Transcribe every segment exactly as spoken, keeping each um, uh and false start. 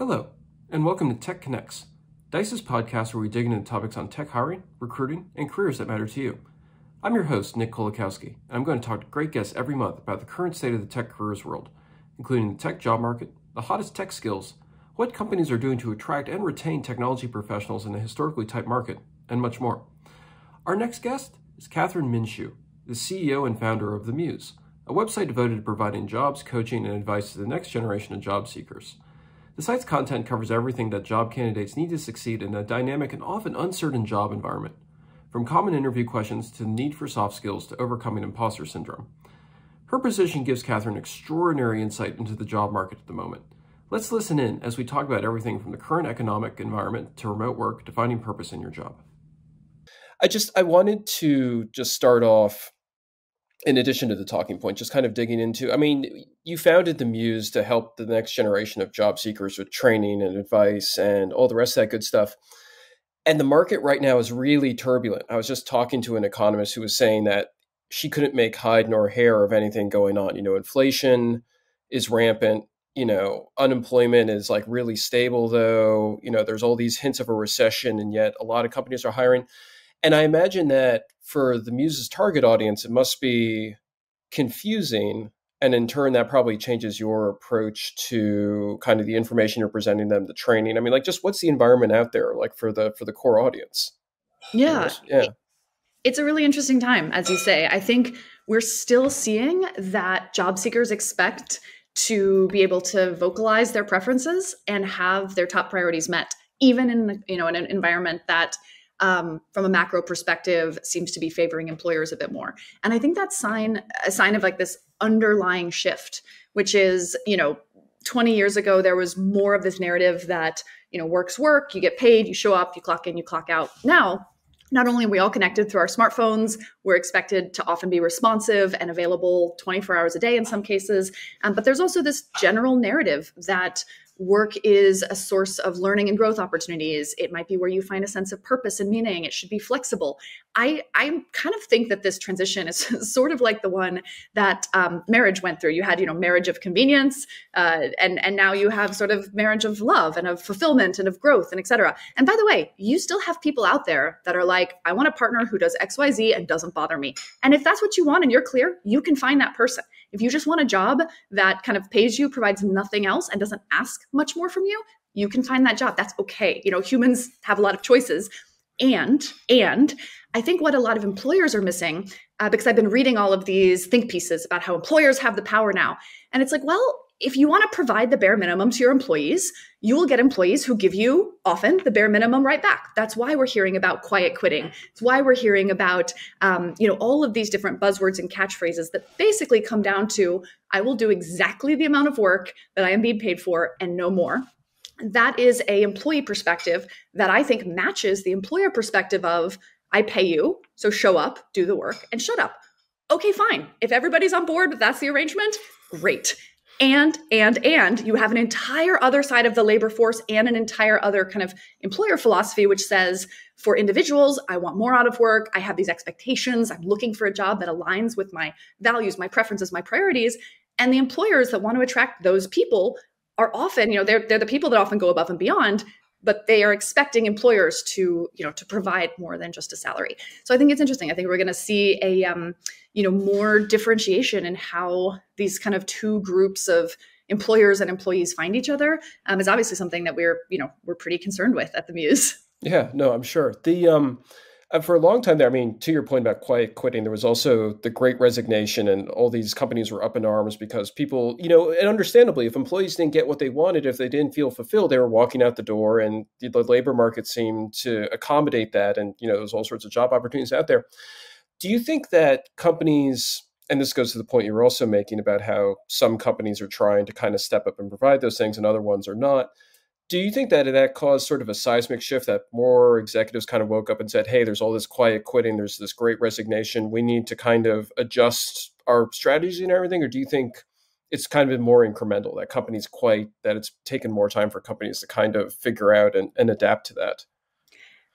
Hello, and welcome to Tech Connects, Dice's podcast where we dig into topics on tech hiring, recruiting, and careers that matter to you. I'm your host, Nick Kolakowski, and I'm going to talk to great guests every month about the current state of the tech careers world, including the tech job market, the hottest tech skills, what companies are doing to attract and retain technology professionals in a historically tight market, and much more. Our next guest is Kathryn Minshew, the C E O and founder of The Muse, a website devoted to providing jobs, coaching, and advice to the next generation of job seekers. The site's content covers everything that job candidates need to succeed in a dynamic and often uncertain job environment, from common interview questions to the need for soft skills to overcoming imposter syndrome. Her position gives Kathryn extraordinary insight into the job market at the moment. Let's listen in as we talk about everything from the current economic environment to remote work to finding purpose in your job. I just, I wanted to just start off, in addition to the talking point, just kind of digging into, I mean, you founded The Muse to help the next generation of job seekers with training and advice and all the rest of that good stuff. And the market right now is really turbulent. I was just talking to an economist who was saying that she couldn't make hide nor hair of anything going on. You know, inflation is rampant. You know, unemployment is like really stable, though. You know, there's all these hints of a recession, and yet a lot of companies are hiring. And I imagine that for the Muse's target audience, it must be confusing. And in turn, that probably changes your approach to kind of the information you're presenting them, the training. I mean, like, just what's the environment out there like for the for the core audience? Yeah. Yeah. It's a really interesting time, as you say. I think we're still seeing that job seekers expect to be able to vocalize their preferences and have their top priorities met, even in, you know, in an environment that Um, from a macro perspective, seems to be favoring employers a bit more. And I think that's sign, a sign of like this underlying shift, which is, you know, twenty years ago, there was more of this narrative that, you know, work's work, you get paid, you show up, you clock in, you clock out. Now, not only are we all connected through our smartphones, we're expected to often be responsive and available twenty-four hours a day in some cases. Um, but there's also this general narrative that work is a source of learning and growth opportunities. It might be where you find a sense of purpose and meaning. It should be flexible. I, I kind of think that this transition is sort of like the one that um, marriage went through. You had, you know, marriage of convenience, uh, and, and now you have sort of marriage of love and of fulfillment and of growth and et cetera. And by the way, you still have people out there that are like, I want a partner who does X, Y, Z and doesn't bother me. And if that's what you want and you're clear, you can find that person. If you just want a job that kind of pays you, provides nothing else, and doesn't ask much more from you, you can find that job. That's okay. You know, humans have a lot of choices. And, and I think what a lot of employers are missing, uh, because I've been reading all of these think pieces about how employers have the power now. And it's like, well, if you want to provide the bare minimum to your employees, you will get employees who give you often the bare minimum right back. That's why we're hearing about quiet quitting. It's why we're hearing about, um, you know, all of these different buzzwords and catchphrases that basically come down to, I will do exactly the amount of work that I am being paid for and no more. That is a employee perspective that I think matches the employer perspective of, I pay you, so show up, do the work, and shut up. Okay, fine. If everybody's on board, but that's the arrangement, great. And, and, and you have an entire other side of the labor force and an entire other kind of employer philosophy, which says for individuals, I want more out of work. I have these expectations. I'm looking for a job that aligns with my values, my preferences, my priorities. And the employers that want to attract those people are often, you know, they're, they're the people that often go above and beyond, but they are expecting employers to, you know, to provide more than just a salary. So I think it's interesting. I think we're going to see a, um, you know, more differentiation in how these kind of two groups of employers and employees find each other um, is obviously something that we're, you know, we're pretty concerned with at the Muse. Yeah, no, I'm sure. The, um, for a long time there, I mean, to your point about quiet quitting, there was also the Great Resignation and all these companies were up in arms because people, you know, and understandably, if employees didn't get what they wanted, if they didn't feel fulfilled, they were walking out the door and the, the labor market seemed to accommodate that. And, you know, there's all sorts of job opportunities out there. Do you think that companies, and this goes to the point you were also making about how some companies are trying to kind of step up and provide those things and other ones are not, do you think that that caused sort of a seismic shift that more executives kind of woke up and said, hey, there's all this quiet quitting, there's this Great Resignation, we need to kind of adjust our strategy and everything? Or do you think it's kind of been more incremental, that companies quite, that it's taken more time for companies to kind of figure out and, and adapt to that?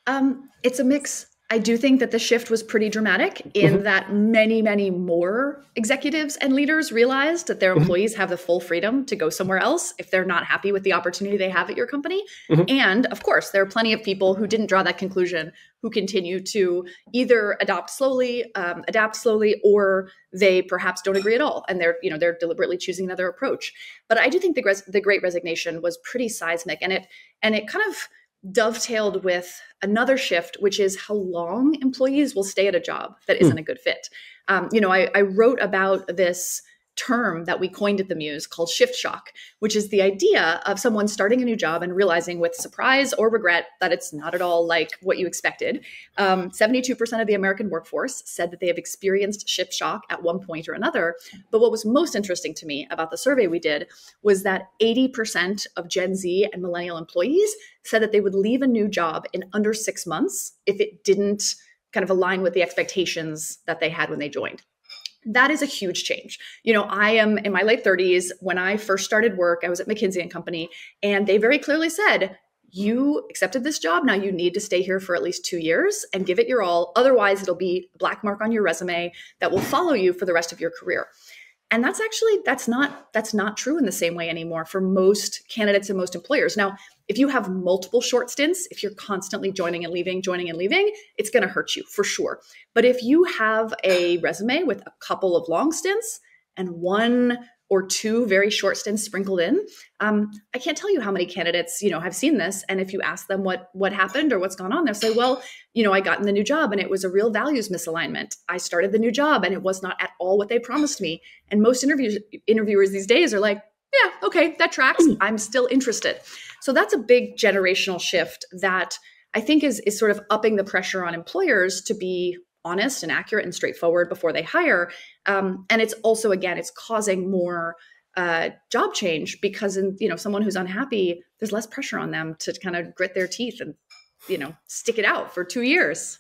Um, it's a mix. I do think that the shift was pretty dramatic in mm-hmm. that many, many more executives and leaders realized that their employees mm-hmm. have the full freedom to go somewhere else if they're not happy with the opportunity they have at your company. Mm-hmm. And of course, there are plenty of people who didn't draw that conclusion, who continue to either adopt slowly, um, adapt slowly, or they perhaps don't agree at all. And they're, you know, they're deliberately choosing another approach. But I do think the, res- the Great Resignation was pretty seismic, and it, and it kind of dovetailed with another shift, which is how long employees will stay at a job that isn't a good fit. Um, you know, I, I wrote about this term that we coined at the Muse called shift shock, which is the idea of someone starting a new job and realizing with surprise or regret that it's not at all like what you expected. Um, seventy-two percent of the American workforce said that they have experienced shift shock at one point or another. But what was most interesting to me about the survey we did was that eighty percent of Gen Z and millennial employees said that they would leave a new job in under six months if it didn't kind of align with the expectations that they had when they joined. That is a huge change. You know, I am in my late thirties. When I first started work, I was at McKinsey and Company, and they very clearly said, you accepted this job. Now you need to stay here for at least two years and give it your all. Otherwise, it'll be a black mark on your resume that will follow you for the rest of your career. And that's actually, that's not, that's not true in the same way anymore for most candidates and most employers. Now, if you have multiple short stints, if you're constantly joining and leaving, joining and leaving, it's going to hurt you for sure. But if you have a resume with a couple of long stints and one or two very short stints sprinkled in, um, I can't tell you how many candidates, you know, have seen this. And if you ask them what what happened or what's gone on, they'll say, well, you know, I got in the new job and it was a real values misalignment. I started the new job and it was not at all what they promised me. And most interviews, interviewers these days are like, yeah, okay, that tracks. I'm still interested. So that's a big generational shift that I think is is sort of upping the pressure on employers to be honest and accurate and straightforward before they hire. Um, and it's also, again, it's causing more uh, job change because, in, you know, someone who's unhappy, there's less pressure on them to kind of grit their teeth and, you know, stick it out for two years.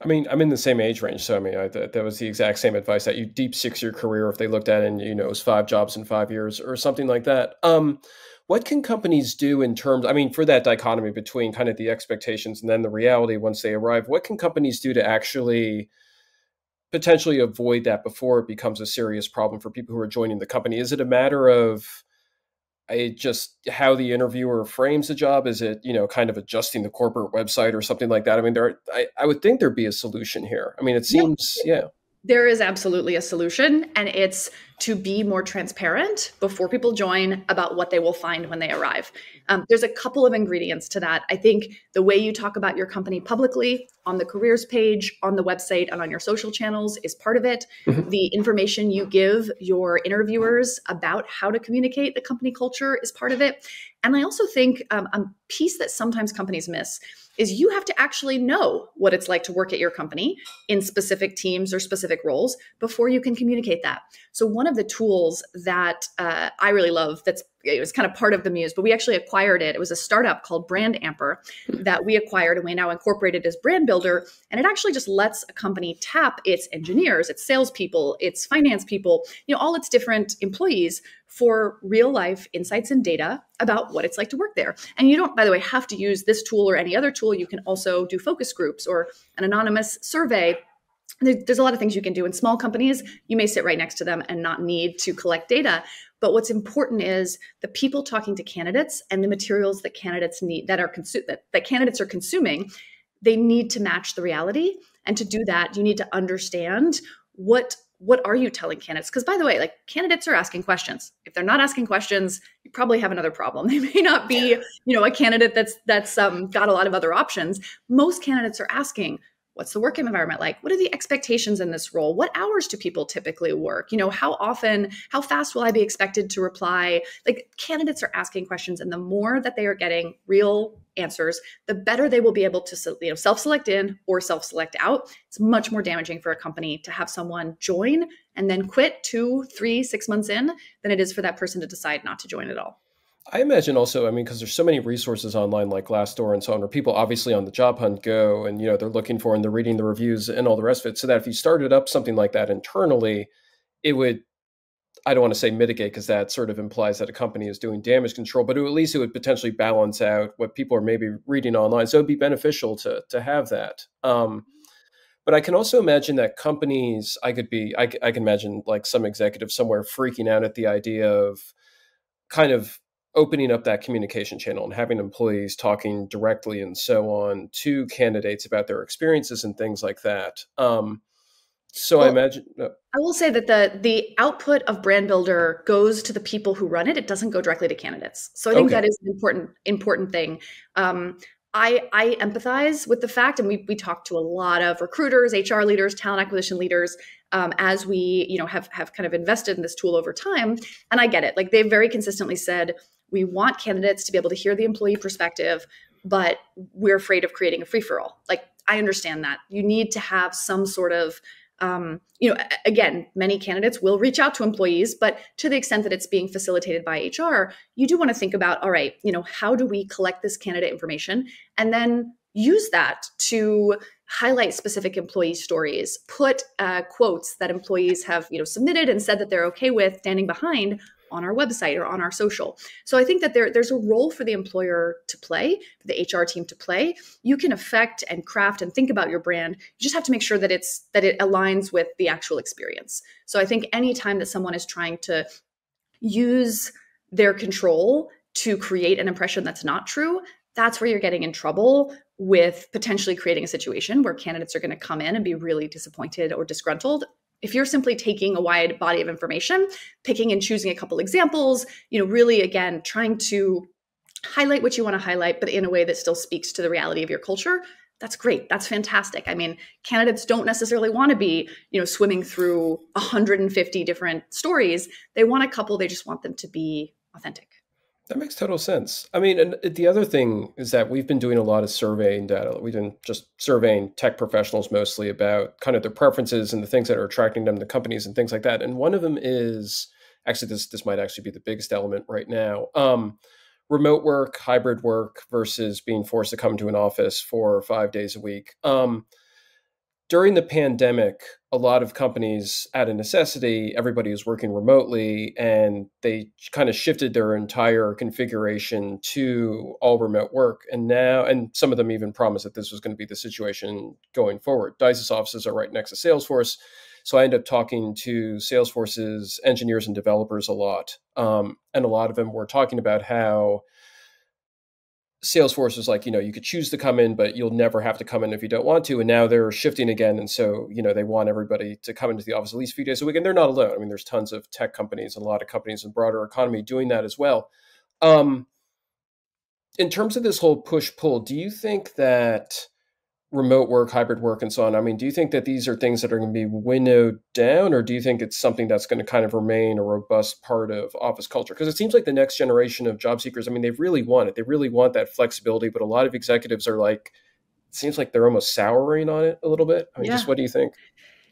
I mean, I'm in the same age range. So I mean, I, that, that was the exact same advice that you deep six year career, if they looked at it and, you know, it was five jobs in five years or something like that. Um, what can companies do in terms, I mean, for that dichotomy between kind of the expectations and then the reality once they arrive, what can companies do to actually potentially avoid that before it becomes a serious problem for people who are joining the company? Is it a matter of it just how the interviewer frames the job? Is it, you know, kind of adjusting the corporate website or something like that? I mean, there, are, I, I would think there'd be a solution here. I mean, it seems, yeah. yeah. There is absolutely a solution, and it's to be more transparent before people join about what they will find when they arrive. Um, there's a couple of ingredients to that. I think the way you talk about your company publicly on the careers page, on the website, and on your social channels is part of it. Mm-hmm. The information you give your interviewers about how to communicate the company culture is part of it. And I also think um, a piece that sometimes companies miss is you have to actually know what it's like to work at your company in specific teams or specific roles before you can communicate that. So one of the tools that uh, I really love, that's, it was kind of part of the Muse, but we actually acquired it. It was a startup called Brand Amper that we acquired, and we now incorporated as Brand Builder. And it actually just lets a company tap its engineers, its salespeople, its finance people, you know, all its different employees for real life insights and data about what it's like to work there. And you don't, by the way, have to use this tool or any other tool. You can also do focus groups or an anonymous survey. There's a lot of things you can do. In small companies, you may sit right next to them and not need to collect data. But what's important is the people talking to candidates and the materials that candidates need, that are consu- that, that candidates are consuming, they need to match the reality. And to do that, you need to understand what what are you telling candidates? Because by the way, like, candidates are asking questions. If they're not asking questions, you probably have another problem. They may not be, you know, a candidate that's that's um, got a lot of other options. Most candidates are asking, what's the work environment like? What are the expectations in this role? What hours do people typically work? You know, how often, how fast will I be expected to reply? Like, candidates are asking questions, and the more that they are getting real answers, the better they will be able to, you know, self-select in or self-select out. It's much more damaging for a company to have someone join and then quit two, three, six months in than it is for that person to decide not to join at all. I imagine also, I mean, because there's so many resources online like Glassdoor and so on, where people obviously on the job hunt go and, you know, they're looking for and they're reading the reviews and all the rest of it. So that if you started up something like that internally, it would, I don't want to say mitigate, because that sort of implies that a company is doing damage control, but it, at least it would potentially balance out what people are maybe reading online. So it'd be beneficial to to have that. Um, But I can also imagine that companies, I could be, I, I can imagine like some executive somewhere freaking out at the idea of kind of opening up that communication channel and having employees talking directly and so on to candidates about their experiences and things like that. Um, so well, I imagine. No. I will say that the the output of Brand Builder goes to the people who run it. It doesn't go directly to candidates. So I think okay. that is an important, important thing. Um, I, I empathize with the fact, and we, we talk to a lot of recruiters, H R leaders, talent acquisition leaders, um, as we you know have, have kind of invested in this tool over time. And I get it. Like they've very consistently said, we want candidates to be able to hear the employee perspective, but we're afraid of creating a free-for-all. Like I understand that. You need to have some sort of, um, you know, again, many candidates will reach out to employees, but to the extent that it's being facilitated by H R, you do want to think about, all right, you know, how do we collect this candidate information and then use that to highlight specific employee stories, put uh, quotes that employees have, you know, submitted and said that they're okay with standing behind on our website or on our social. So I think that there, there's a role for the employer to play, for the H R team to play. You can affect and craft and think about your brand. You just have to make sure that it's that it aligns with the actual experience. So I think any time that someone is trying to use their control to create an impression that's not true, that's where you're getting in trouble with potentially creating a situation where candidates are going to come in and be really disappointed or disgruntled. If you're simply taking a wide body of information, picking and choosing a couple examples, you know, really, again, trying to highlight what you want to highlight, but in a way that still speaks to the reality of your culture, that's great. That's fantastic. I mean, candidates don't necessarily want to be, you know, swimming through one hundred fifty different stories. They want a couple. They just want them to be authentic. That makes total sense. I mean, and the other thing is that we've been doing a lot of surveying data. We've been just surveying tech professionals mostly about kind of their preferences and the things that are attracting them to companies and things like that. And one of them is actually this, this might actually be the biggest element right now. Um, remote work, hybrid work versus being forced to come to an office four or five days a week. Um, During the pandemic, a lot of companies, out of necessity, everybody was working remotely, and they kind of shifted their entire configuration to all remote work. And now, and some of them even promised that this was going to be the situation going forward. Dice's offices are right next to Salesforce, so I end up talking to Salesforce's engineers and developers a lot, um, and a lot of them were talking about how Salesforce was like, you know, you could choose to come in, but you'll never have to come in if you don't want to. And now they're shifting again. And so, you know, they want everybody to come into the office at least a few days a week. And they're not alone. I mean, there's tons of tech companies and a lot of companies in the broader economy doing that as well. Um, in terms of this whole push-pull, do you think that remote work, hybrid work, and so on, I mean, do you think that these are things that are going to be winnowed down? Or do you think it's something that's going to kind of remain a robust part of office culture? Because it seems like the next generation of job seekers, I mean, they really want it. They really want that flexibility. But a lot of executives are like, it seems like they're almost souring on it a little bit. I mean, yeah. Just what do you think?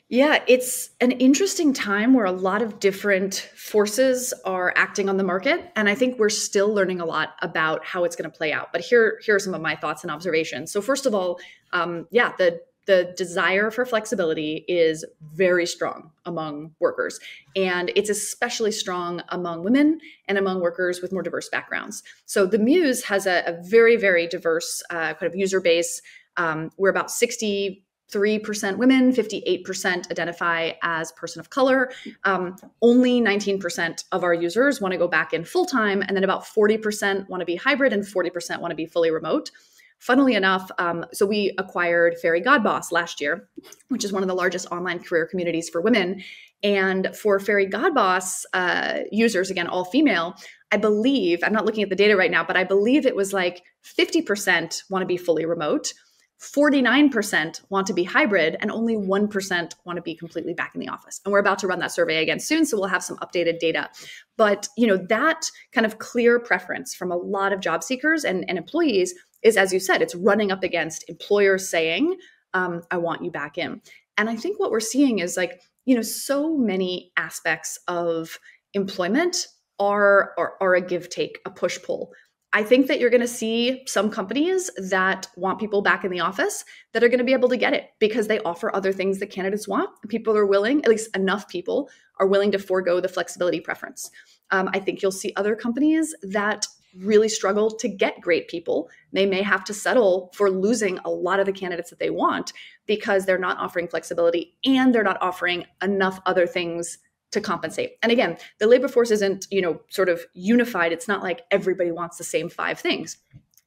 Yeah, it's an interesting time where a lot of different forces are acting on the market. And I think we're still learning a lot about how it's going to play out. But here, here are some of my thoughts and observations. So first of all, um, yeah, the, the desire for flexibility is very strong among workers. And it's especially strong among women and among workers with more diverse backgrounds. So the Muse has a, a very, very diverse uh, kind of user base. Um, we're about sixty percent three percent women, fifty-eight percent identify as person of color. Um, only nineteen percent of our users want to go back in full time, and then about forty percent want to be hybrid and forty percent want to be fully remote. Funnily enough, um, so we acquired Fairy Godboss last year, which is one of the largest online career communities for women. And for Fairy Godboss uh, users, again, all female, I believe, I'm not looking at the data right now, but I believe it was like fifty percent want to be fully remote, forty-nine percent want to be hybrid, and only one percent want to be completely back in the office. And we're about to run that survey again soon, so we'll have some updated data. But you know, that kind of clear preference from a lot of job seekers and, and employees is, as you said, it's running up against employers saying, um, I want you back in. And I think what we're seeing is like, you know, so many aspects of employment are, are, are a give take, a push pull. I think that you're going to see some companies that want people back in the office that are going to be able to get it because they offer other things that candidates want. People are willing, at least enough people are willing to forego the flexibility preference. Um, I think you'll see other companies that really struggle to get great people. They may have to settle for losing a lot of the candidates that they want because they're not offering flexibility and they're not offering enough other things to compensate. And again, the labor force isn't, you know, sort of unified. It's not like everybody wants the same five things.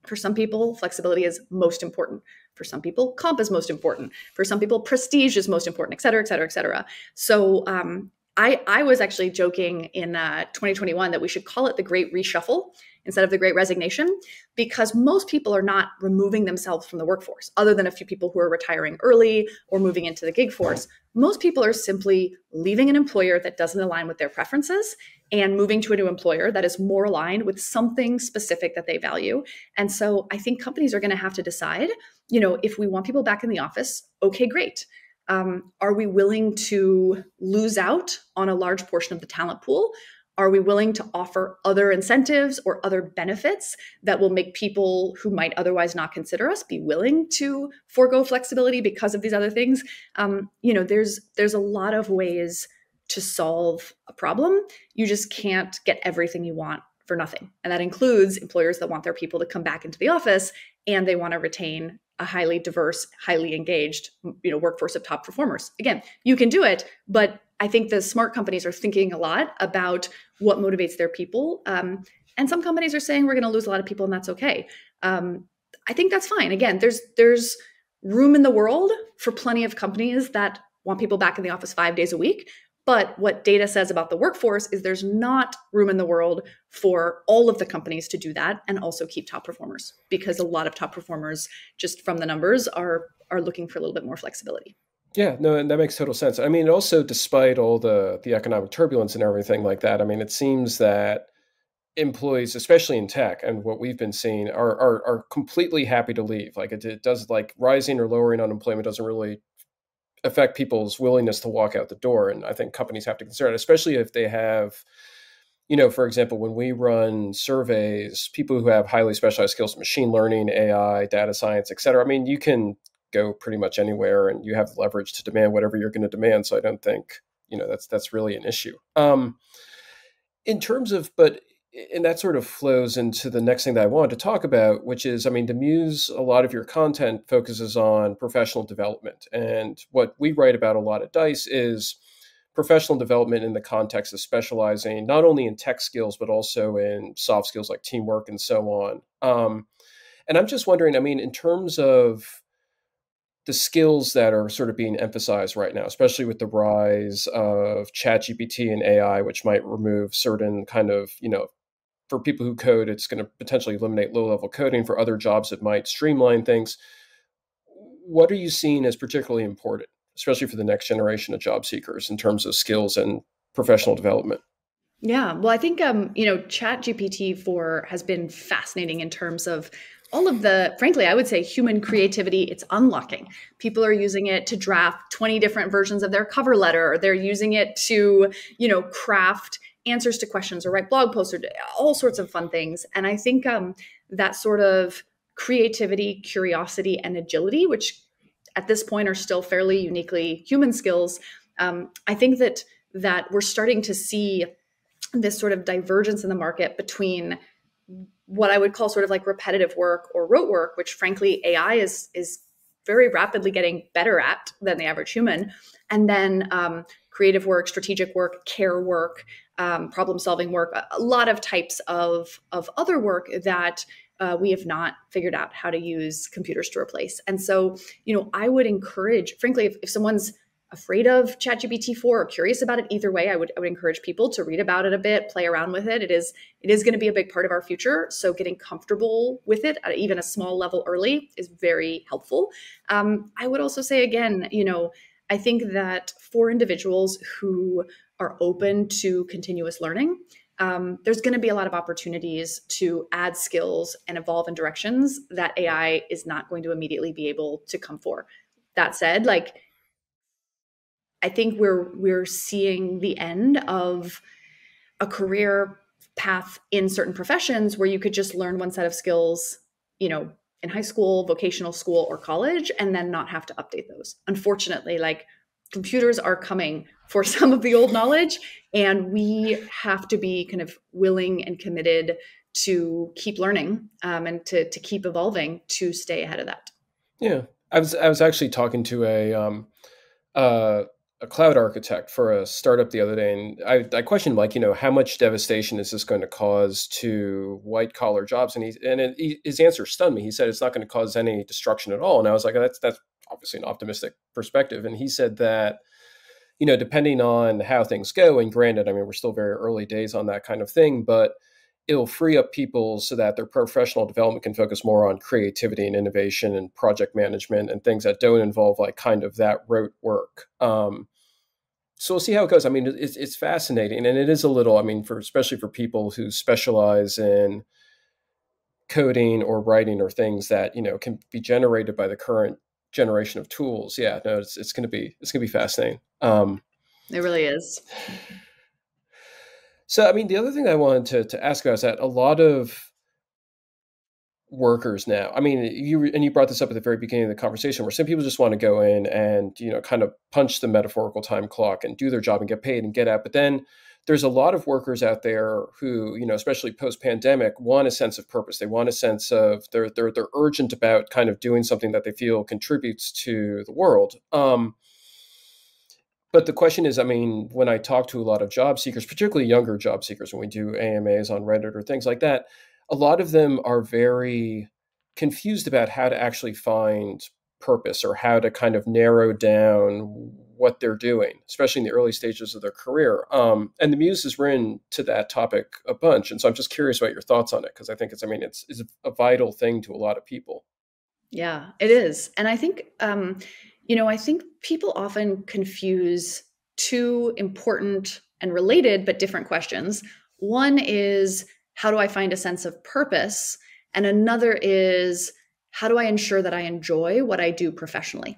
For some people, flexibility is most important. For some people, comp is most important. For some people, prestige is most important, et cetera, et cetera, et cetera. So um, I, I was actually joking in uh, twenty twenty-one that we should call it the Great Reshuffle instead of the Great Resignation, because most people are not removing themselves from the workforce, other than a few people who are retiring early or moving into the gig force. Most people are simply leaving an employer that doesn't align with their preferences and moving to a new employer that is more aligned with something specific that they value. And so I think companies are going to have to decide, you know, if we want people back in the office, okay, great. Um, are we willing to lose out on a large portion of the talent pool? Are we willing to offer other incentives or other benefits that will make people who might otherwise not consider us be willing to forego flexibility because of these other things? Um, you know, there's there's a lot of ways to solve a problem. You just can't get everything you want for nothing. And that includes employers that want their people to come back into the office, and they want to retain a highly diverse, highly engaged, you know, workforce of top performers. Again, you can do it, but I think the smart companies are thinking a lot about what motivates their people. Um, and some companies are saying we're going to lose a lot of people, and that's okay. Um, I think that's fine. Again, there's there's room in the world for plenty of companies that want people back in the office five days a week. But what data says about the workforce is there's not room in the world for all of the companies to do that and also keep top performers, because a lot of top performers, just from the numbers, are are looking for a little bit more flexibility. Yeah, no, and that makes total sense. I mean, also, despite all the, the economic turbulence and everything like that, I mean, it seems that employees, especially in tech and what we've been seeing, are are, are completely happy to leave. Like it, it does, like rising or lowering unemployment doesn't really affect people's willingness to walk out the door. And I think companies have to consider it, especially if they have, you know, for example, when we run surveys, people who have highly specialized skills, machine learning, A I, data science, et cetera. I mean, you can go pretty much anywhere, and you have leverage to demand whatever you're going to demand. So I don't think, you know, that's that's really an issue. Um, in terms of, but and that sort of flows into the next thing that I wanted to talk about, which is, I mean, the Muse, a lot of your content focuses on professional development, and what we write about a lot at Dice is professional development in the context of specializing not only in tech skills but also in soft skills like teamwork and so on. Um, and I'm just wondering, I mean, in terms of the skills that are sort of being emphasized right now, especially with the rise of ChatGPT and A I, which might remove certain kind of, you know, for people who code, it's going to potentially eliminate low-level coding. For other jobs, it might streamline things. What are you seeing as particularly important, especially for the next generation of job seekers, in terms of skills and professional development? Yeah, well, I think, um, you know, ChatGPT four has been fascinating in terms of all of the, frankly, I would say human creativity it's unlocking. People are using it to draft twenty different versions of their cover letter. They're using it to, you know, craft answers to questions or write blog posts or all sorts of fun things. And I think um, that sort of creativity, curiosity, and agility, which at this point are still fairly uniquely human skills, um, I think that that we're starting to see this sort of divergence in the market between what I would call sort of like repetitive work or rote work, which frankly A I is is very rapidly getting better at than the average human, and then um, creative work, strategic work, care work, um, problem solving work, a lot of types of of other work that uh, we have not figured out how to use computers to replace. And so, you know, I would encourage, frankly, if, if someone's afraid of ChatGPT four or curious about it, either way, I would, I would encourage people to read about it a bit, play around with it. It is, it is going to be a big part of our future. So getting comfortable with it at even a small level early is very helpful. Um, I would also say, again, you know, I think that for individuals who are open to continuous learning, um, there's going to be a lot of opportunities to add skills and evolve in directions that A I is not going to immediately be able to come for. That said, like, I think we're we're seeing the end of a career path in certain professions where you could just learn one set of skills, you know, in high school, vocational school, or college, and then not have to update those. Unfortunately, like, computers are coming for some of the old knowledge, and we have to be kind of willing and committed to keep learning um, and to, to keep evolving to stay ahead of that. Yeah, I was I was actually talking to a um, uh, a cloud architect for a startup the other day, and I, I questioned like, you know, how much devastation is this going to cause to white collar jobs? And he and it, he, his answer stunned me. He said it's not going to cause any destruction at all. And I was like, that's that's obviously an optimistic perspective. And he said that, you know, depending on how things go, and granted, I mean, we're still very early days on that kind of thing, but it'll free up people so that their professional development can focus more on creativity and innovation and project management and things that don't involve like kind of that rote work. Um, so we'll see how it goes. I mean, it's, it's fascinating, and it is a little, I mean, for, especially for people who specialize in coding or writing or things that, you know, can be generated by the current generation of tools. Yeah, no, it's, it's going to be, it's going to be fascinating. Um, it really is. So, I mean, the other thing I wanted to, to ask about is that a lot of workers now, I mean, you and you brought this up at the very beginning of the conversation, where some people just want to go in and, you know, kind of punch the metaphorical time clock and do their job and get paid and get out. But then there's a lot of workers out there who, you know, especially post-pandemic, want a sense of purpose. They want a sense of, they're, they're, they're urgent about kind of doing something that they feel contributes to the world. Um, But the question is, I mean, when I talk to a lot of job seekers, particularly younger job seekers, when we do A M As on Reddit or things like that, a lot of them are very confused about how to actually find purpose or how to kind of narrow down what they're doing, especially in the early stages of their career. Um, and the Muse has written to that topic a bunch. And so I'm just curious about your thoughts on it, because I think it's, I mean, it's, it's a vital thing to a lot of people. Yeah, it is. And I think, um, you know, I think people often confuse two important and related but different questions. One is, how do I find a sense of purpose? And another is, how do I ensure that I enjoy what I do professionally?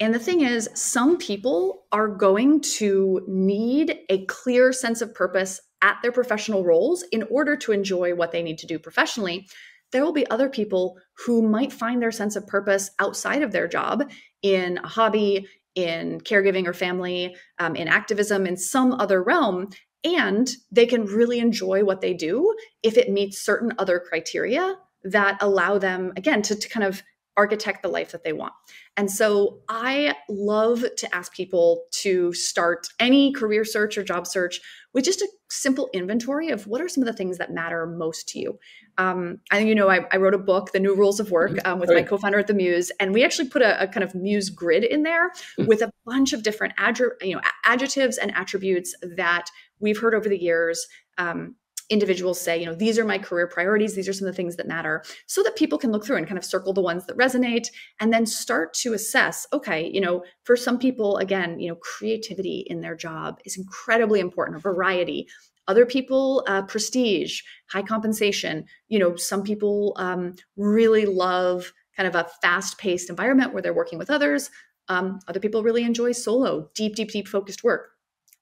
And the thing is, some people are going to need a clear sense of purpose at their professional roles in order to enjoy what they need to do professionally. There will be other people who might find their sense of purpose outside of their job, in a hobby, in caregiving or family, um, in activism, in some other realm, and they can really enjoy what they do if it meets certain other criteria that allow them, again, to, to kind of architect the life that they want. And so I love to ask people to start any career search or job search with just a simple inventory of what are some of the things that matter most to you. Um, I think, you know, I, I wrote a book, The New Rules of Work, um, with oh, my yeah. co-founder at The Muse. And we actually put a, a kind of Muse grid in there with a bunch of different ad you know, adjectives and attributes that we've heard over the years. Um, individuals say, you know, these are my career priorities. These are some of the things that matter, so that people can look through and kind of circle the ones that resonate, and then start to assess, okay, you know, for some people, again, you know, creativity in their job is incredibly important, or variety. Other people, uh, prestige, high compensation. You know, some people um, really love kind of a fast-paced environment where they're working with others. Um, other people really enjoy solo, deep, deep, deep focused work.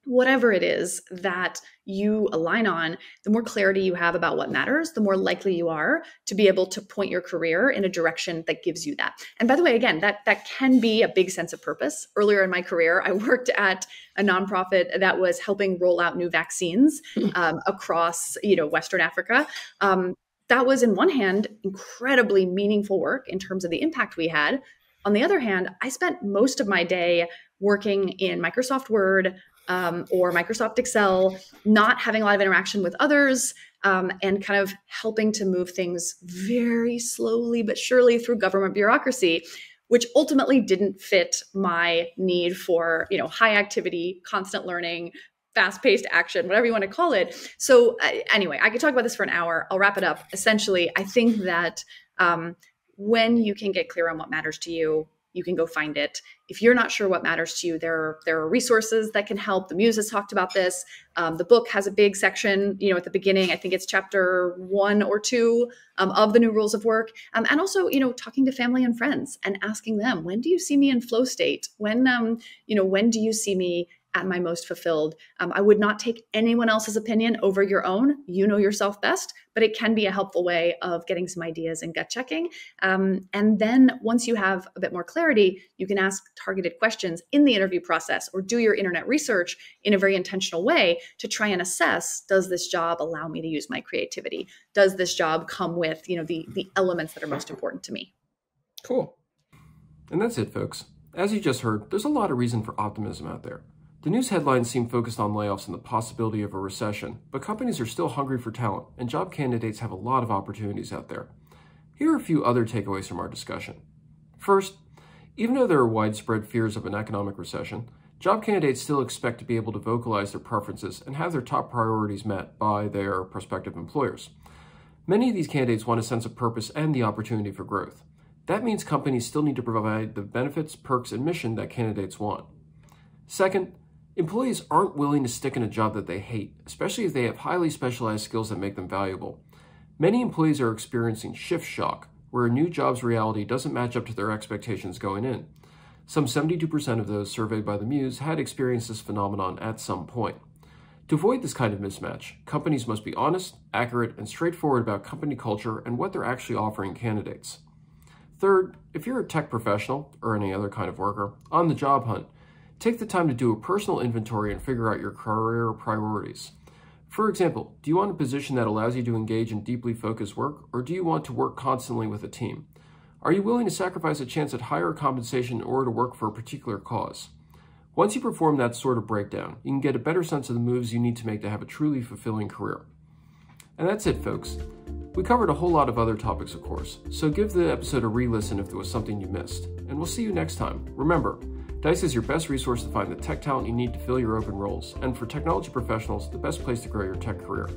Whatever it is that you align on, the more clarity you have about what matters, the more likely you are to be able to point your career in a direction that gives you that. And by the way, again, that, that can be a big sense of purpose. Earlier in my career, I worked at a nonprofit that was helping roll out new vaccines um, across, you know, Western Africa. Um, that was, in one hand, incredibly meaningful work in terms of the impact we had. On the other hand, I spent most of my day working in Microsoft Word, Um, or Microsoft Excel, not having a lot of interaction with others, um, and kind of helping to move things very slowly but surely through government bureaucracy, which ultimately didn't fit my need for, you know, high activity, constant learning, fast-paced action, whatever you want to call it. So uh, anyway, I could talk about this for an hour. I'll wrap it up. Essentially, I think that um, when you can get clear on what matters to you, you can go find it. If you're not sure what matters to you, there are, there are resources that can help. The Muse has talked about this. Um, the book has a big section, you know, at the beginning, I think it's chapter one or two um, of The New Rules of Work. Um, and also, you know, talking to family and friends and asking them, when do you see me in flow state? When, um, you know, when do you see me at my most fulfilled. Um, I would not take anyone else's opinion over your own. You know yourself best, but it can be a helpful way of getting some ideas and gut checking. Um, and then once you have a bit more clarity, you can ask targeted questions in the interview process or do your internet research in a very intentional way to try and assess, does this job allow me to use my creativity? Does this job come with, you know, the, the elements that are most important to me? Cool. And that's it, folks. As you just heard, there's a lot of reason for optimism out there. The news headlines seem focused on layoffs and the possibility of a recession, but companies are still hungry for talent, and job candidates have a lot of opportunities out there. Here are a few other takeaways from our discussion. First, even though there are widespread fears of an economic recession, job candidates still expect to be able to vocalize their preferences and have their top priorities met by their prospective employers. Many of these candidates want a sense of purpose and the opportunity for growth. That means companies still need to provide the benefits, perks, and mission that candidates want. Second, employees aren't willing to stick in a job that they hate, especially if they have highly specialized skills that make them valuable. Many employees are experiencing shift shock, where a new job's reality doesn't match up to their expectations going in. Some seventy-two percent of those surveyed by the Muse had experienced this phenomenon at some point. To avoid this kind of mismatch, companies must be honest, accurate, and straightforward about company culture and what they're actually offering candidates. Third, if you're a tech professional, or any other kind of worker, on the job hunt, take the time to do a personal inventory and figure out your career priorities. For example, do you want a position that allows you to engage in deeply focused work, or do you want to work constantly with a team? Are you willing to sacrifice a chance at higher compensation in order to work for a particular cause? Once you perform that sort of breakdown, you can get a better sense of the moves you need to make to have a truly fulfilling career. And that's it, folks. We covered a whole lot of other topics, of course, so give the episode a re-listen if there was something you missed, and we'll see you next time. Remember, Dice is your best resource to find the tech talent you need to fill your open roles, and for technology professionals, the best place to grow your tech career.